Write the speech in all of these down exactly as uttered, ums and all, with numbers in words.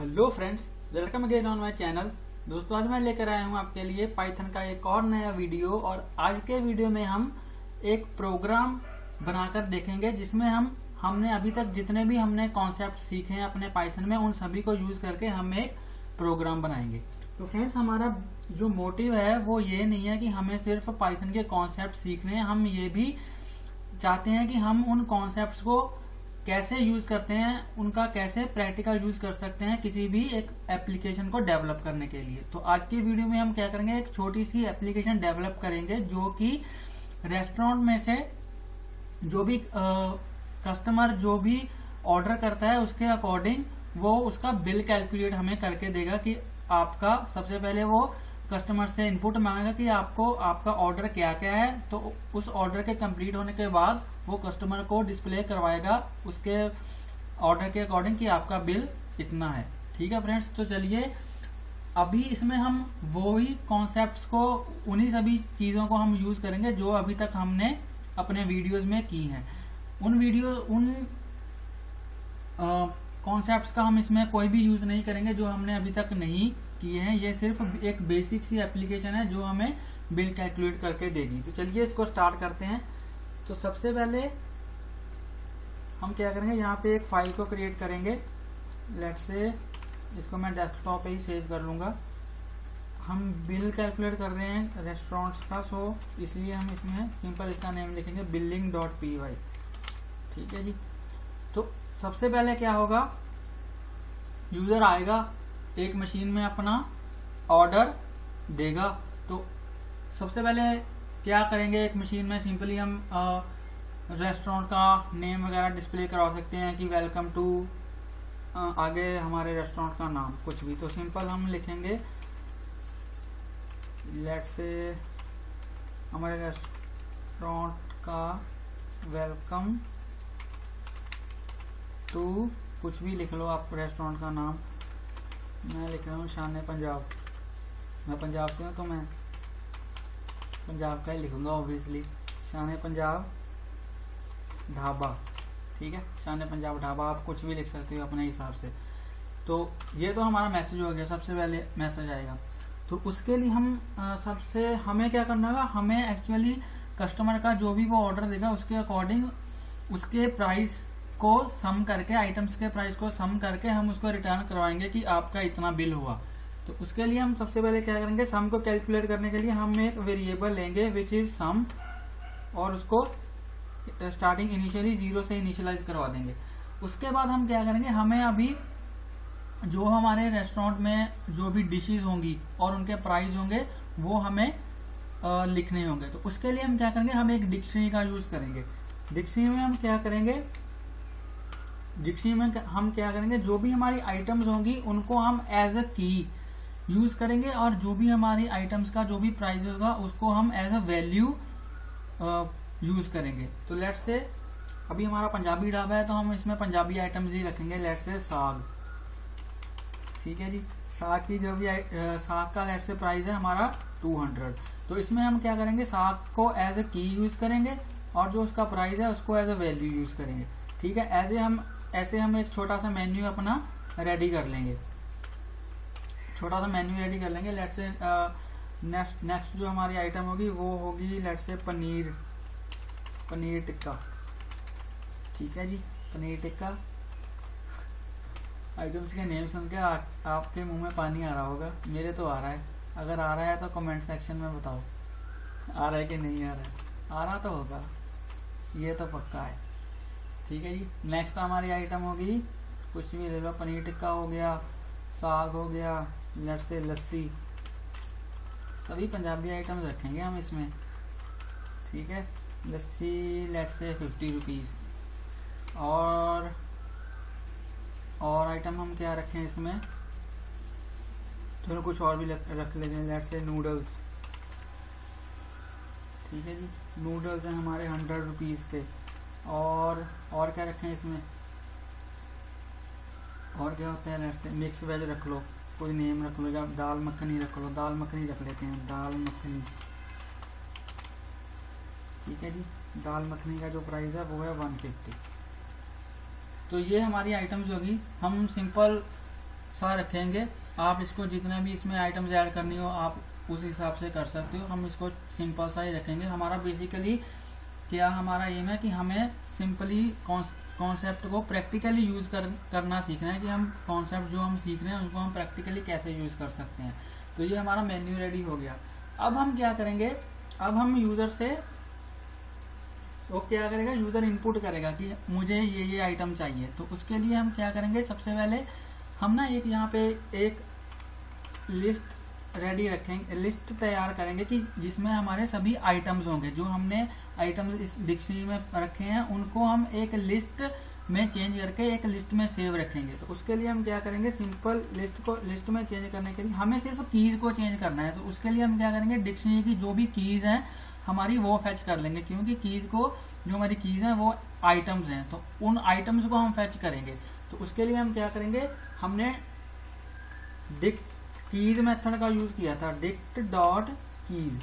Hello friends, welcome again on my channel. दोस्तों, आज मैं लेकर आया हूं आपके लिए पाइथन का एक और नया वीडियो। और आज के वीडियो में हम एक प्रोग्राम बनाकर देखेंगे जिसमें हम हमने अभी तक जितने भी हमने कॉन्सेप्ट सीखे हैं अपने पाइथन में, उन सभी को यूज करके हम एक प्रोग्राम बनाएंगे। तो फ्रेंड्स, हमारा जो मोटिव है वो ये नहीं है कि हमें सिर्फ पाइथन के कॉन्सेप्ट सीखने हैं, हम ये भी चाहते हैं कि हम उन कॉन्सेप्ट को कैसे यूज करते हैं, उनका कैसे प्रैक्टिकल यूज कर सकते हैं किसी भी एक एप्लीकेशन को डेवलप करने के लिए। तो आज की वीडियो में हम क्या करेंगे, एक छोटी सी एप्लीकेशन डेवलप करेंगे जो कि रेस्टोरेंट में से जो भी आ, कस्टमर जो भी ऑर्डर करता है उसके अकॉर्डिंग वो उसका बिल कैलकुलेट हमें करके देगा। कि आपका सबसे पहले वो कस्टमर से इनपुट मांगेगा कि आपको आपका ऑर्डर क्या क्या है, तो उस ऑर्डर के कंप्लीट होने के बाद वो कस्टमर को डिस्प्ले करवाएगा उसके ऑर्डर के अकॉर्डिंग कि आपका बिल इतना है। ठीक है फ्रेंड्स, तो चलिए अभी इसमें हम वो ही कॉन्सेप्ट्स को, उन्हीं सभी चीजों को हम यूज करेंगे जो अभी तक हमने अपने वीडियोज में की हैं। उन वीडियो उन कॉन्सेप्ट्स का हम इसमें कोई भी यूज नहीं करेंगे जो हमने अभी तक नहीं किए हैं। ये सिर्फ एक बेसिक सी एप्लीकेशन है जो हमें बिल कैलकुलेट करके देगी। तो चलिए इसको स्टार्ट करते हैं। तो सबसे पहले हम क्या करेंगे, यहाँ पे एक फाइल को क्रिएट करेंगे। लेट्स से इसको मैं डेस्कटॉप पे ही सेव कर लूंगा। हम बिल कैलकुलेट कर रहे हैं रेस्टोरेंट्स का, सो इसलिए हम इसमें सिंपल इसका नेम लिखेंगे बिलिंग डॉट पी वाई। ठीक है जी। तो सबसे पहले क्या होगा, यूजर आएगा, एक मशीन में अपना ऑर्डर देगा। तो सबसे पहले क्या करेंगे, एक मशीन में सिंपली हम रेस्टोरेंट का नेम वगैरह डिस्प्ले करवा सकते हैं कि वेलकम टू, आगे हमारे रेस्टोरेंट का नाम, कुछ भी। तो सिंपल हम लिखेंगे लेट्स से हमारे रेस्टोरेंट का वेलकम टू, कुछ भी लिख लो आप रेस्टोरेंट का नाम। मैं लिख रहा हूँ शान पंजाब, मैं पंजाब से हूँ तो मैं पंजाब का ही लिखूंगा ऑब्वियसली। शान पंजाब ढाबा, ठीक है, शान पंजाब ढाबा, आप कुछ भी लिख सकते हो अपने हिसाब से। तो ये तो हमारा मैसेज हो गया, सबसे पहले मैसेज आएगा। तो उसके लिए हम सबसे हमें क्या करना होगा, हमें एक्चुअली कस्टमर का जो भी वो ऑर्डर देगा उसके अकॉर्डिंग उसके प्राइस को सम करके, आइटम्स के प्राइस को सम करके हम उसको रिटर्न करवाएंगे कि आपका इतना बिल हुआ। तो उसके लिए हम सबसे पहले क्या करेंगे, सम को कैलकुलेट करने के लिए हम एक वेरिएबल लेंगे विच इज सम, और उसको स्टार्टिंग इनिशियली जीरो से इनिशियलाइज करवा देंगे। उसके बाद हम क्या करेंगे, हमें अभी जो हमारे रेस्टोरेंट में जो भी डिशेज होंगी और उनके प्राइस होंगे वो हमें आ, लिखने होंगे। तो उसके लिए हम क्या करेंगे, हम एक डिक्शनरी का यूज करेंगे। डिक्शनरी में हम क्या करेंगे, डिक्शनरी में हम क्या करेंगे, जो भी हमारी आइटम्स होंगी उनको हम एज अ की यूज करेंगे, और जो भी हमारी आइटम्स का जो भी प्राइस होगा उसको हम एज अ वैल्यू यूज करेंगे। तो लेट्स से अभी हमारा पंजाबी ढाबा है तो हम इसमें पंजाबी आइटम्स ही रखेंगे। लेट्स से साग, ठीक है जी, साग की जो भी आ, साग का लेट्स से प्राइस है हमारा टू हंड्रेड। तो इसमें हम क्या करेंगे, साग को एज अ की यूज करेंगे और जो उसका प्राइस है उसको एज अ वैल्यू यूज करेंगे। ठीक है, ऐसे हम ऐसे हम एक छोटा सा मेन्यू अपना रेडी कर लेंगे, छोटा सा मेन्यू रेडी कर लेंगे। लेट्स से नेक्स्ट नेक्स्ट जो हमारी आइटम होगी वो होगी लेट्स से पनीर पनीर टिक्का। ठीक है जी, पनीर टिक्का। आइटम्स के नेम सुन के आ, आपके मुंह में पानी आ रहा होगा, मेरे तो आ रहा है। अगर आ रहा है तो कमेंट सेक्शन में बताओ आ रहा है कि नहीं आ रहा है। आ रहा तो होगा, ये तो पक्का है। ठीक है जी, नेक्स्ट हमारी आइटम होगी, कुछ भी ले लो, पनीर टिक्का हो गया, साग हो गया, लेट्स से लस्सी, सभी पंजाबी आइटम्स रखेंगे हम इसमें। ठीक है, लस्सी लेट्स से फिफ्टी रुपीज। और और आइटम हम क्या रखें इसमें, थोड़ा कुछ और भी रख लेते हैं। लेट्स से नूडल्स, ठीक है जी, नूडल्स हैं हमारे हंड्रेड रुपीज के। और और क्या रखें इसमें, और क्या होता है, लेट्स से मिक्स वेज रख लो, कोई नेम रख लो, या दाल मखनी रख लो, दाल मखनी रख लेते हैं, दाल मखनी। ठीक है जी, दाल मखनी का जो प्राइस है वो है वन फिफ्टी। तो ये हमारी आइटम्स होगी। हम सिंपल सा रखेंगे। आप इसको जितने भी इसमें आइटम्स ऐड करनी हो आप उस हिसाब से कर सकते हो। हम इसको सिंपल सा ही रखेंगे। हमारा बेसिकली क्या हमारा एम है कि हमें सिंपली कॉन्सेप्ट को प्रैक्टिकली यूज कर, करना सीखना है कि हम कॉन्सेप्ट जो हम सीख रहे हैं उनको हम प्रैक्टिकली कैसे यूज कर सकते हैं। तो ये हमारा मेन्यू रेडी हो गया। अब हम क्या करेंगे, अब हम यूजर से वो तो क्या करेगा, यूजर इनपुट करेगा कि मुझे ये ये आइटम चाहिए। तो उसके लिए हम क्या करेंगे, सबसे पहले हम ना एक यहाँ पे एक लिस्ट रेडी रखेंगे, लिस्ट तैयार करेंगे कि जिसमें हमारे सभी आइटम्स होंगे। जो हमने आइटम्स इस डिक्शनरी में रखे हैं उनको हम एक लिस्ट में चेंज करके एक लिस्ट में सेव रखेंगे। तो उसके लिए हम क्या करेंगे, सिंपल लिस्ट को लिस्ट में चेंज करने के लिए हमें सिर्फ कीज को चेंज करना है। तो उसके लिए हम क्या करेंगे, डिक्शनरी की जो भी कीज हैं हमारी वो फैच कर लेंगे, क्योंकि कीज को जो हमारी कीज हैं वो आइटम्स हैं तो उन आइटम्स को हम फैच करेंगे। तो उसके लिए हम क्या करेंगे, हमने डिक्ट कीज मेथड का यूज किया था, डिक्ट डॉट कीज।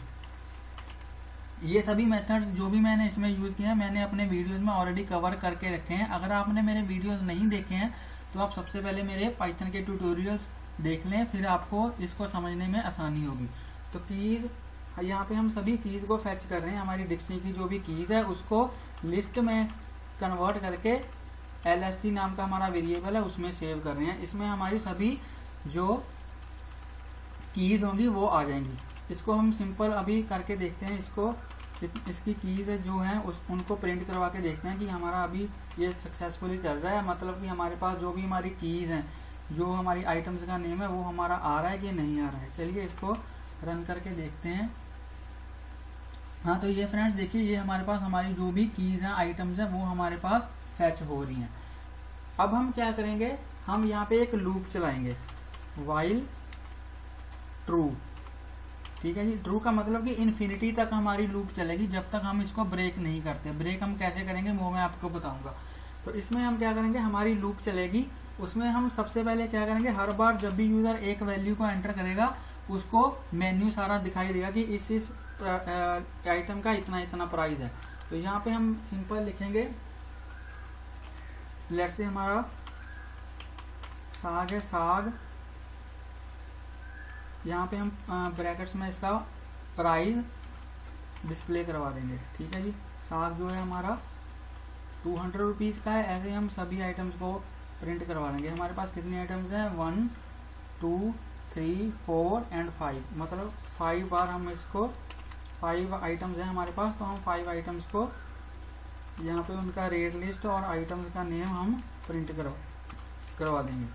ये सभी मेथड्स जो भी मैंने इसमें यूज किए हैं मैंने अपने वीडियोस में ऑलरेडी कवर करके रखे हैं। अगर आपने मेरे वीडियोस नहीं देखे हैं तो आप सबसे पहले मेरे पाइथन के ट्यूटोरियल्स देख लें, फिर आपको इसको समझने में आसानी होगी। तो कीज, यहाँ पे हम सभी कीज को फेच कर रहे हैं। हमारी डिक्शनरी की जो भी कीज है उसको लिस्ट में कन्वर्ट करके एल एस टी नाम का हमारा वेरिएबल है उसमें सेव कर रहे हैं। इसमें हमारी सभी जो कीज होंगी वो आ जाएंगी। इसको हम सिंपल अभी करके देखते हैं, इसको इसकी कीज जो है उस उनको प्रिंट करवा के देखते हैं कि हमारा अभी ये सक्सेसफुली चल रहा है, मतलब कि हमारे पास जो भी हमारी कीज हैं जो हमारी आइटम्स का नेम है वो हमारा आ रहा है कि नहीं आ रहा है। चलिए इसको रन करके देखते हैं। हाँ, तो ये फ्रेंड्स देखिए, ये हमारे पास हमारी जो भी कीज हैं आइटम्स हैं वो हमारे पास फैच हो रही हैं। अब हम क्या करेंगे, हम यहाँ पे एक लूप चलाएंगे वाइल ट्रू, ठीक है जी। ट्रू का मतलब कि इन्फिनिटी तक हमारी लूप चलेगी, जब तक हम इसको ब्रेक नहीं करते। ब्रेक हम कैसे करेंगे वो मैं आपको बताऊंगा। तो इसमें हम क्या करेंगे, हमारी लूप चलेगी, उसमें हम सबसे पहले क्या करेंगे, हर बार जब भी यूजर एक वैल्यू को एंटर करेगा उसको मेन्यू सारा दिखाई देगा कि इस इस आइटम का इतना इतना प्राइस है। तो यहाँ पे हम सिंपल लिखेंगे, लेट्स से हमारा साग है, साग, यहाँ पे हम ब्रैकेट्स में इसका प्राइस डिस्प्ले करवा देंगे, ठीक है जी। साग जो है हमारा टू हंड्रेड रुपीज का है। ऐसे हम सभी आइटम्स को प्रिंट करवा लेंगे। हमारे पास कितने आइटम्स हैं, one two three four and five, मतलब फाइव बार हम इसको, फाइव आइटम्स हैं हमारे पास, तो हम फाइव आइटम्स को यहाँ पे उनका रेट लिस्ट और आइटम्स का नेम हम प्रिंट करवा करवा देंगे,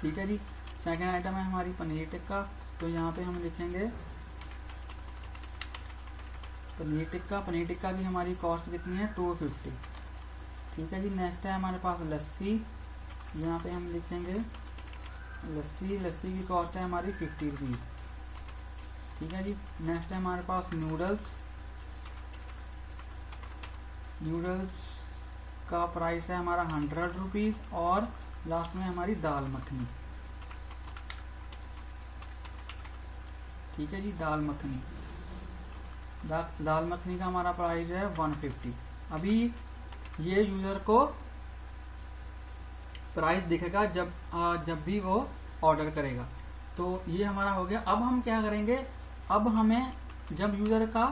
ठीक है जी। सेकेंड आइटम है हमारी पनीर टिक्का, तो यहाँ पे हम लिखेंगे पनीर टिक्का। पनीर टिक्का की हमारी कॉस्ट कितनी है, टू फिफ्टी, ठीक है जी। नेक्स्ट है हमारे पास लस्सी, यहाँ पे हम लिखेंगे लस्सी, लस्सी की कॉस्ट है हमारी फिफ्टी रुपीज, ठीक है जी। नेक्स्ट है हमारे पास नूडल्स, नूडल्स का प्राइस है हमारा हंड्रेड रुपीज और लास्ट में हमारी दाल मखनी, ठीक है जी, दाल मखनी। दा, दाल मखनी का हमारा प्राइस है वन फिफ्टी। अभी ये यूजर को प्राइस दिखेगा जब आ, जब भी वो ऑर्डर करेगा। तो ये हमारा हो गया। अब हम क्या करेंगे, अब हमें जब यूजर का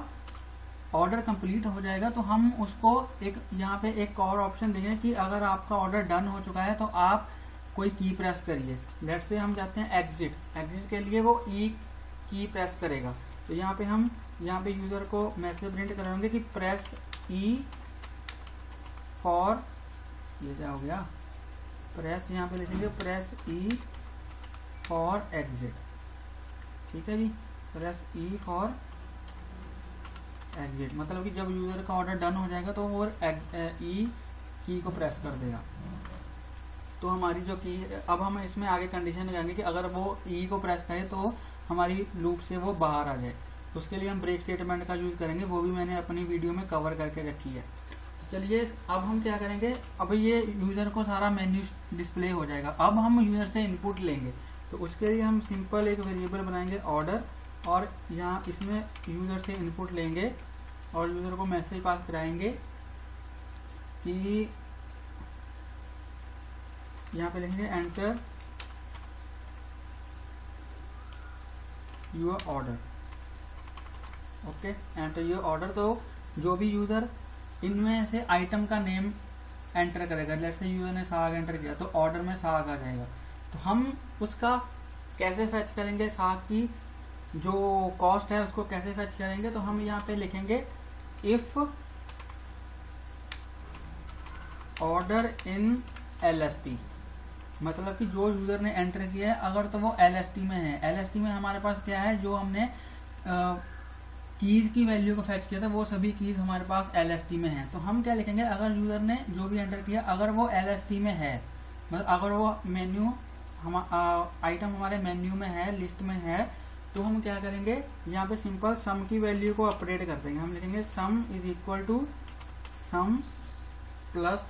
ऑर्डर कंप्लीट हो जाएगा तो हम उसको एक यहाँ पे एक और ऑप्शन देंगे कि अगर आपका ऑर्डर डन हो चुका है तो आप कोई की प्रेस करिए। लेट्स से हम चाहते हैं एग्जिट, एग्जिट के लिए वो ई की प्रेस करेगा। तो यहाँ पे हम यहाँ पे यूजर को मैसेज प्रिंट कराएंगे कि प्रेस ई फॉर, ये क्या हो गया, प्रेस, यहाँ पे लिखेंगे प्रेस ई फॉर एग्जिट, ठीक है जी, प्रेस ई फॉर एग्जिट, मतलब कि जब यूजर का ऑर्डर डन हो जाएगा तो वो ई की को प्रेस कर देगा। तो हमारी जो की, अब हम इसमें आगे कंडीशन लगाएंगे कि अगर वो ई को प्रेस करे तो हमारी लूप से वो बाहर आ जाए। उसके लिए हम ब्रेक स्टेटमेंट का यूज करेंगे, वो भी मैंने अपनी वीडियो में कवर करके रखी है। चलिए अब हम क्या करेंगे, अब ये यूजर को सारा मेन्यू डिस्प्ले हो जाएगा। अब हम यूजर से इनपुट लेंगे, तो उसके लिए हम सिंपल एक वेरिएबल बनाएंगे ऑर्डर, और यहाँ इसमें यूजर से इनपुट लेंगे और यूजर को मैसेज पास कराएंगे कि यहाँ पे लिखेंगे enter your order, okay enter your order. तो जो भी यूजर इनमें से आइटम का नेम एंटर करेगा, लेट्स से यूजर ने साग एंटर किया तो ऑर्डर में साग आ जाएगा। तो हम उसका कैसे फेच करेंगे, साग की जो कॉस्ट है उसको कैसे फेच करेंगे, तो हम यहाँ पे लिखेंगे if order in L S T, मतलब कि जो यूजर ने एंटर किया है अगर तो वो एल एस टी में है। एल एस टी में हमारे पास क्या है, जो हमने आ, कीज की वैल्यू को फेच किया था वो सभी कीज हमारे पास एल एस टी में है। तो हम क्या लिखेंगे, अगर यूजर ने जो भी एंटर किया अगर वो एल एस टी में है, मतलब अगर वो मेन्यू हम आइटम हमारे मेन्यू में है, लिस्ट में है, तो हम क्या करेंगे यहाँ पे सिंपल सम की वैल्यू को अपडेट कर देंगे। हम लिखेंगे sum is equal to sum plus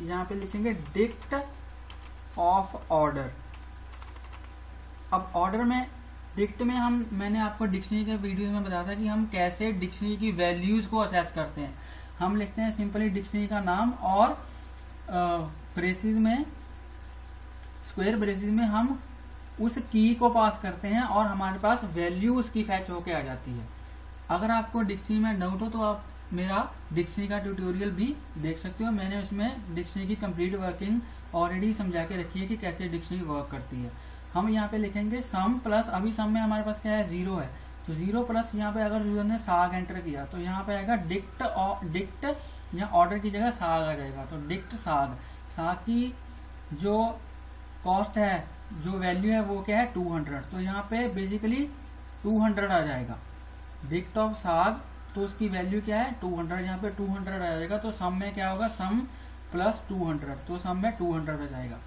यहाँ पे लिखेंगे डिक्ट ऑफ ऑर्डर। अब ऑर्डर में डिक्ट में हम मैंने आपको डिक्शनरी के वीडियो में बताया था कि हम कैसे डिक्शनरी की वैल्यूज को असेस करते हैं। हम लिखते हैं सिंपली डिक्शनरी का नाम और ब्रेसेस में, स्क्वायर ब्रेसेस में हम उस की को पास करते हैं और हमारे पास वैल्यू उसकी फैच होके आ जाती है। अगर आपको डिक्शनरी में डाउट हो तो आप मेरा डिक्शनरी का ट्यूटोरियल भी देख सकते हो, मैंने उसमें डिक्शनरी की कंप्लीट वर्किंग ऑलरेडी समझा के रखी है कि कैसे डिक्शनरी वर्क करती है। हम यहाँ पे लिखेंगे सम प्लस, अभी सम में हमारे पास क्या है जीरो है, तो जीरो प्लस यहाँ पे अगर यूजर ने साग एंटर किया तो यहाँ पे आएगा डिक्ट, डिक्ट यहाँ ऑर्डर की जगह साग आ जाएगा। तो डिक्ट साग, साग की जो कॉस्ट है जो वैल्यू है वो क्या है टू हंड्रेड, तो यहाँ पे बेसिकली टू हंड्रेड आ जाएगा डिक्ट ऑफ साग, तो उसकी वैल्यू क्या है टू हंड्रेड, यहाँ पे टू हंड्रेड आ जाएगा। तो सम में क्या होगा सम प्लस टू हंड्रेड, तो सम में टू हंड्रेड आ जाएगा।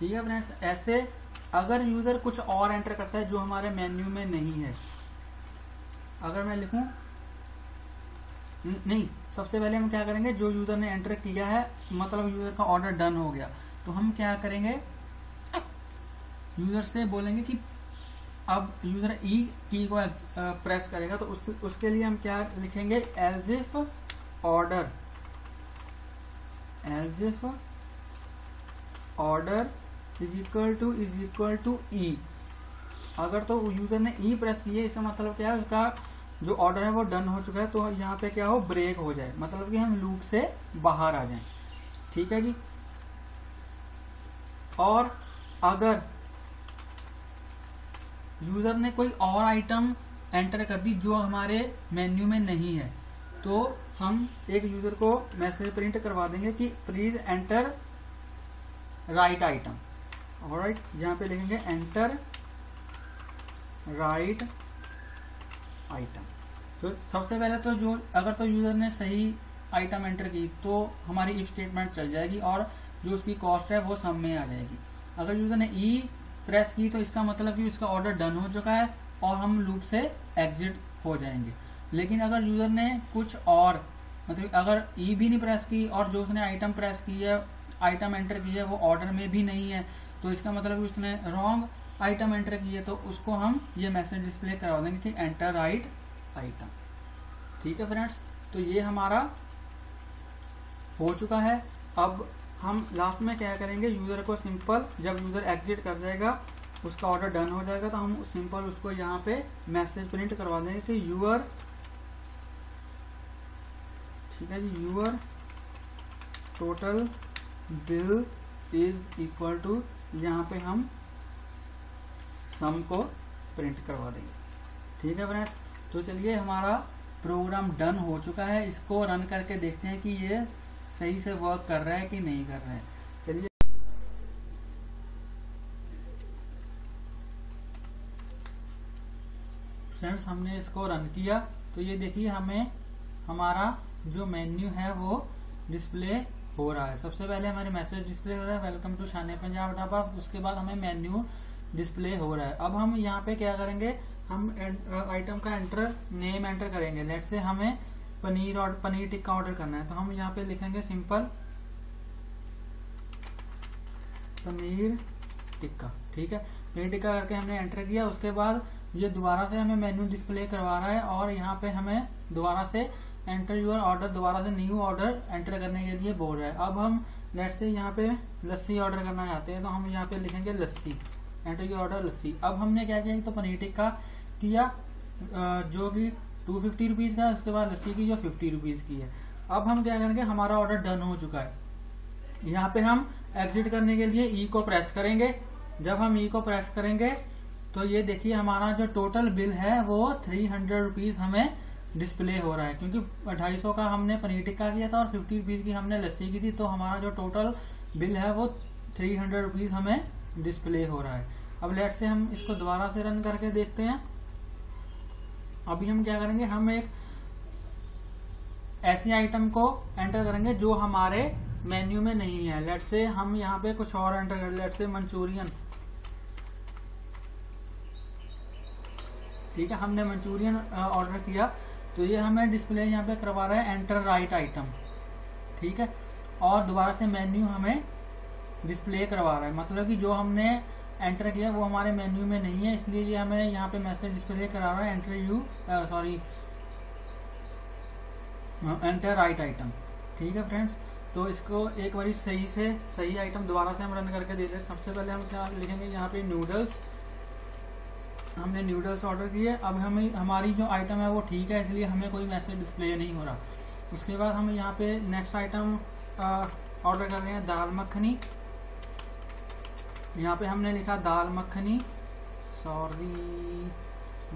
ठीक है फ्रेंड्स, ऐसे अगर यूजर कुछ और एंटर करता है जो हमारे मेन्यू में नहीं है, अगर मैं लिखूं नहीं, सबसे पहले हम क्या करेंगे जो यूजर ने एंटर किया है, मतलब यूजर का ऑर्डर डन हो गया, तो हम क्या करेंगे यूजर से बोलेंगे कि अब यूजर ई की को प्रेस करेगा, तो उस, उसके लिए हम क्या लिखेंगे as if order, as if order is equal to is equal to E. अगर तो यूजर ने ई प्रेस किया इसका मतलब क्या है उसका जो ऑर्डर है वो डन हो चुका है, तो यहाँ पे क्या हो ब्रेक हो जाए, मतलब कि हम लूप से बाहर आ जाएं। ठीक है जी। और अगर यूजर ने कोई और आइटम एंटर कर दी जो हमारे मेन्यू में नहीं है, तो हम एक यूजर को मैसेज प्रिंट करवा देंगे कि please enter right item. Alright, यहाँ पे लिखेंगे एंटर राइट आइटम। तो सबसे पहले तो जो अगर तो यूजर ने सही आइटम एंटर की तो हमारी इफ स्टेटमेंट चल जाएगी और जो उसकी कॉस्ट है वो सम में आ जाएगी। अगर यूजर ने ई प्रेस की तो इसका मतलब कि उसका ऑर्डर डन हो चुका है और हम लूप से एग्जिट हो जाएंगे। लेकिन अगर यूजर ने कुछ और, मतलब अगर ई भी नहीं प्रेस की और जो उसने आइटम प्रेस की है, आइटम एंटर किया है वो ऑर्डर में भी नहीं है, तो इसका मतलब उसने रॉन्ग आइटम एंटर किया, तो उसको हम ये मैसेज डिस्प्ले करवा देंगे कि एंटर राइट आइटम। ठीक है फ्रेंड्स, तो ये हमारा हो चुका है। अब हम लास्ट में क्या करेंगे यूजर को सिंपल, जब यूजर एग्जिट कर जाएगा उसका ऑर्डर डन हो जाएगा, तो हम सिंपल उसको यहाँ पे मैसेज प्रिंट करवा देंगे कि यूजर, ठीक है जी, user total bill is equal to, यहाँ पे हम सम को प्रिंट करवा देंगे। ठीक है फ्रेंड्स, तो चलिए हमारा प्रोग्राम डन हो चुका है। इसको रन करके देखते हैं कि ये सही से वर्क कर रहा है कि नहीं कर रहा है। चलिए, फ्रेंड्स हमने इसको रन किया तो ये देखिए हमें हमारा जो मेन्यू है वो डिस्प्ले हो रहा है। सबसे पहले हमारे मैसेज डिस्प्ले हो रहा है वेलकम टू शान ए पंजाब ढाबा, उसके बाद हमें मेन्यू डिस्प्ले हो रहा है। अब हम यहाँ पे क्या करेंगे, हम आइटम का एंटर नेम एंटर करेंगे। लेट से हमें पनीर और पनीर टिक्का ऑर्डर करना है, तो हम यहाँ पे लिखेंगे सिंपल पनीर टिक्का। ठीक है, पनीर टिक्का करके हमने एंटर किया, उसके बाद ये दोबारा से हमें मेन्यू डिस्प्ले करवा रहा है और यहाँ पे हमें दोबारा से एंटर यूर ऑर्डर, दोबारा से न्यू ऑर्डर एंटर करने के लिए बोल रहा है। अब हम लेट्स से यहाँ पे लस्सी ऑर्डर करना चाहते हैं, तो हम यहाँ पे लिखेंगे lassi, enter your order lassi. अब हमने क्या किया तो पनीर टिक्का किया जो कि टू फिफ्टी रुपीज का है, उसके बाद लस्सी की जो फिफ्टी रुपीज की है। अब हम क्या करेंगे, हमारा ऑर्डर डन हो चुका है। यहाँ पे हम एग्जिट करने के लिए ई को प्रेस करेंगे। जब हम ई को प्रेस करेंगे तो ये देखिए हमारा जो टोटल बिल है वो थ्री हंड्रेड रुपीज हमें डिस्प्ले हो रहा है, क्योंकि ढाई सौ का हमने पनीर टिक्का किया था और फिफ्टी रुपीज की हमने लस्सी की थी, तो हमारा जो टोटल बिल है वो थ्री हंड्रेड रुपीज हमें डिस्प्ले हो रहा है। अब लेट से हम इसको दोबारा से रन करके देखते हैं। अभी हम क्या करेंगे, हम एक ऐसी आइटम को एंटर करेंगे जो हमारे मेन्यू में नहीं है। लेट से हम यहाँ पे कुछ और एंटर करें, लेट से मंचूरियन। ठीक है, हमने मंचूरियन ऑर्डर किया तो ये हमें डिस्प्ले यहाँ पे करवा रहा है एंटर राइट आइटम। ठीक है, और दोबारा से मेन्यू हमें डिस्प्ले करवा रहा है, मतलब कि जो हमने एंटर किया वो हमारे मेन्यू में नहीं है, इसलिए ये हमें यहाँ पे मैसेज डिस्प्ले करा रहा है enter you sorry enter right item. ठीक है फ्रेंड्स, तो इसको एक बार सही से सही आइटम दोबारा से हम रन करके देते हैं। सबसे पहले हम क्या लिखेंगे, यहाँ पे नूडल्स, हमने नूडल्स ऑर्डर किए। अब हमें हमारी जो आइटम है वो ठीक है, इसलिए हमें कोई मैसेज डिस्प्ले नहीं हो रहा। उसके बाद हम यहाँ पे नेक्स्ट आइटम ऑर्डर कर रहे हैं दाल मखनी। यहाँ पे हमने लिखा दाल मखनी सॉरी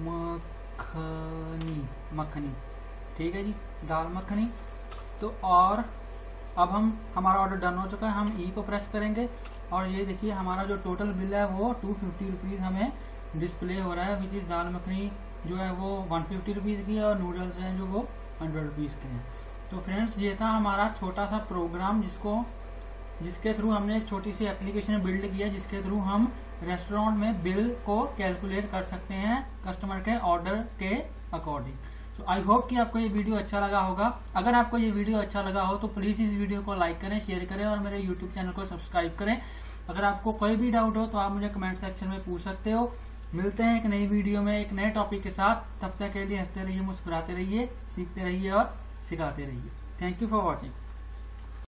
मखनी मखनी ठीक है जी, दाल मखनी। तो और अब हम हमारा ऑर्डर डन हो चुका है, हम ई को प्रेस करेंगे और ये देखिए हमारा जो टोटल बिल है वो टू फिफ्टी रुपीज हमें डिस्प्ले हो रहा है, विच इज दाल मखनी जो है वो वन फिफ्टी रुपीज की है और नूडल्स हैं जो वो हंड्रेड रुपीज के हैं। तो फ्रेंड्स, ये था हमारा छोटा सा प्रोग्राम जिसको जिसके थ्रू हमने एक छोटी सी एप्लीकेशन बिल्ड किया, जिसके थ्रू हम रेस्टोरेंट में बिल को कैलकुलेट कर सकते हैं कस्टमर के ऑर्डर के अकॉर्डिंग। तो आई होप कि आपको ये वीडियो अच्छा लगा होगा। अगर आपको ये वीडियो अच्छा लगा हो तो प्लीज इस वीडियो को लाइक करें, शेयर करें और मेरे यूट्यूब चैनल को सब्सक्राइब करें। अगर आपको कोई भी डाउट हो तो आप मुझे कमेंट सेक्शन में पूछ सकते हो। मिलते हैं एक नई वीडियो में एक नए टॉपिक के साथ। तब तक के लिए हंसते रहिए, मुस्कुराते रहिए, सीखते रहिए और सिखाते रहिए। Thank you for watching.